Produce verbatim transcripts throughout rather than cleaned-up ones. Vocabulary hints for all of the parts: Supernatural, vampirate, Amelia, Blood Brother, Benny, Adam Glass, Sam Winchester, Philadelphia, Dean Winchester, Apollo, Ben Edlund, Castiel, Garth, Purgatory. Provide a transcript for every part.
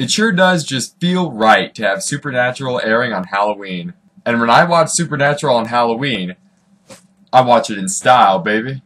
It sure does just feel right to have Supernatural airing on Halloween. And when I watch Supernatural on Halloween, I watch it in style, baby.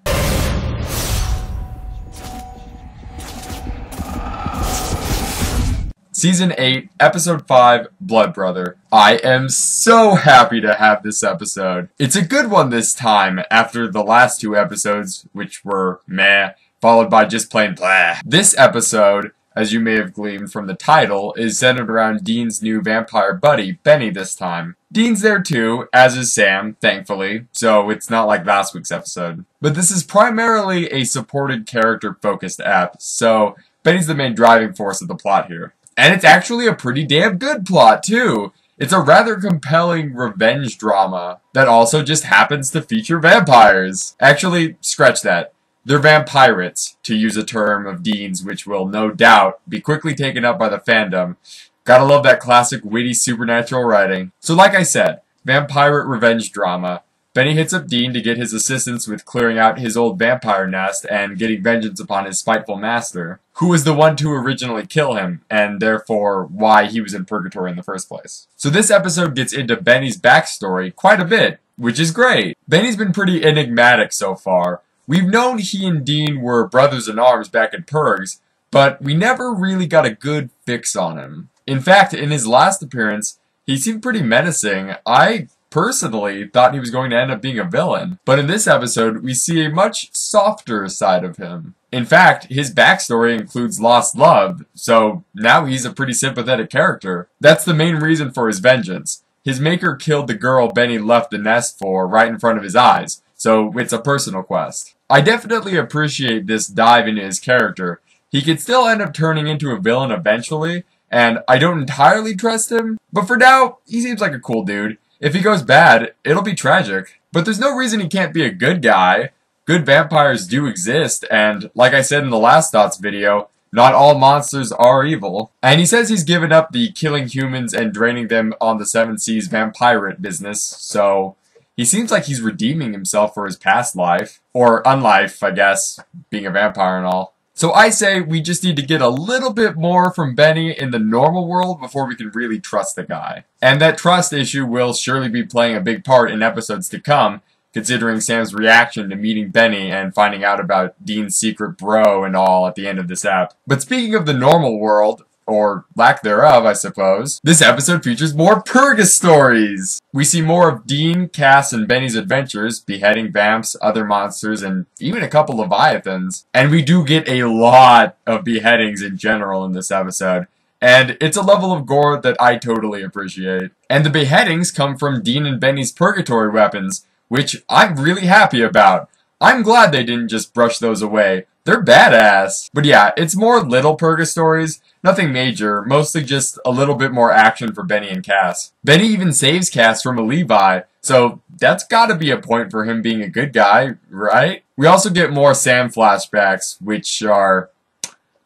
Season eight, Episode five, Blood Brother. I am so happy to have this episode. It's a good one this time, after the last two episodes, which were meh, followed by just plain blah. This episode, as you may have gleaned from the title, is centered around Dean's new vampire buddy, Benny, this time. Dean's there too, as is Sam, thankfully, so it's not like last week's episode. But this is primarily a supported character-focused ep, so Benny's the main driving force of the plot here. And it's actually a pretty damn good plot, too. It's a rather compelling revenge drama that also just happens to feature vampires. Actually, scratch that. They're vampirates, to use a term of Dean's which will no doubt be quickly taken up by the fandom. Gotta love that classic witty supernatural writing. So like I said, vampirate revenge drama. Benny hits up Dean to get his assistance with clearing out his old vampire nest and getting vengeance upon his spiteful master, who was the one to originally kill him, and therefore why he was in Purgatory in the first place. So this episode gets into Benny's backstory quite a bit, which is great. Benny's been pretty enigmatic so far. We've known he and Dean were brothers in arms back in Purgs, but we never really got a good fix on him. In fact, in his last appearance, he seemed pretty menacing. I personally thought he was going to end up being a villain, but in this episode we see a much softer side of him. In fact, his backstory includes lost love, so now he's a pretty sympathetic character. That's the main reason for his vengeance. His maker killed the girl Benny left the nest for right in front of his eyes, so it's a personal quest. I definitely appreciate this dive into his character. He could still end up turning into a villain eventually, and I don't entirely trust him, but for now, he seems like a cool dude. If he goes bad, it'll be tragic. But there's no reason he can't be a good guy. Good vampires do exist, and like I said in the last Thoughts video, not all monsters are evil. And he says he's given up the killing humans and draining them on the Seven Seas vampirate business, so he seems like he's redeeming himself for his past life. Or unlife, I guess, being a vampire and all. So I say we just need to get a little bit more from Benny in the normal world before we can really trust the guy. And that trust issue will surely be playing a big part in episodes to come, considering Sam's reaction to meeting Benny and finding out about Dean's secret bro and all at the end of this app. But speaking of the normal world, or lack thereof, I suppose, this episode features more Purga stories! We see more of Dean, Cass, and Benny's adventures, beheading vamps, other monsters, and even a couple leviathans. And we do get a lot of beheadings in general in this episode, and it's a level of gore that I totally appreciate. And the beheadings come from Dean and Benny's purgatory weapons, which I'm really happy about. I'm glad they didn't just brush those away. They're badass. But yeah, it's more little Purga stories. Nothing major, mostly just a little bit more action for Benny and Cass. Benny even saves Cass from a Levi, so that's gotta be a point for him being a good guy, right? We also get more Sam flashbacks, which are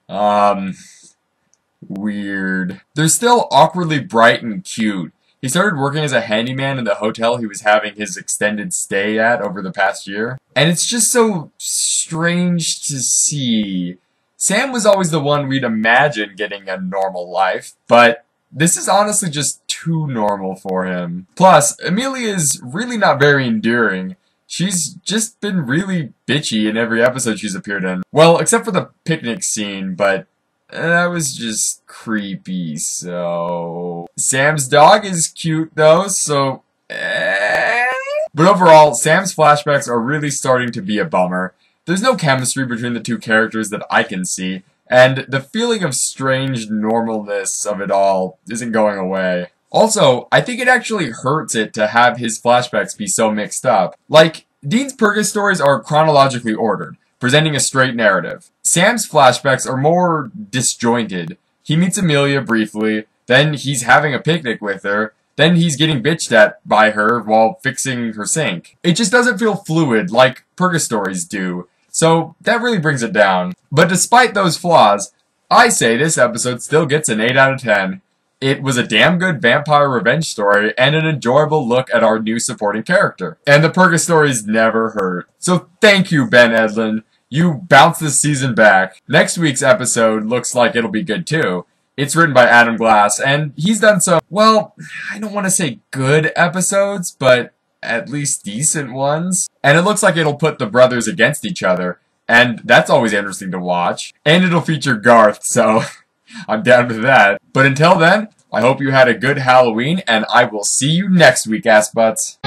um weird. They're still awkwardly bright and cute. He started working as a handyman in the hotel he was having his extended stay at over the past year. And it's just so strange to see. Sam was always the one we'd imagine getting a normal life, but this is honestly just too normal for him. Plus, Amelia is really not very endearing. She's just been really bitchy in every episode she's appeared in. Well, except for the picnic scene, but that was just creepy, so Sam's dog is cute, though, so eh? But overall, Sam's flashbacks are really starting to be a bummer. There's no chemistry between the two characters that I can see, and the feeling of strange normalness of it all isn't going away. Also, I think it actually hurts it to have his flashbacks be so mixed up. Like, Dean's Purga stories are chronologically ordered, presenting a straight narrative. Sam's flashbacks are more disjointed. He meets Amelia briefly, then he's having a picnic with her, then he's getting bitched at by her while fixing her sink. It just doesn't feel fluid like Purga stories do, so that really brings it down. But despite those flaws, I say this episode still gets an eight out of ten. It was a damn good vampire revenge story and an enjoyable look at our new supporting character. And the Purga stories never hurt. So thank you, Ben Edlund. You bounced this season back. Next week's episode looks like it'll be good too. It's written by Adam Glass, and he's done some, well, I don't want to say good episodes, but at least decent ones. And it looks like it'll put the brothers against each other, and that's always interesting to watch. And it'll feature Garth, so I'm down with that. But until then, I hope you had a good Halloween, and I will see you next week, ass butts.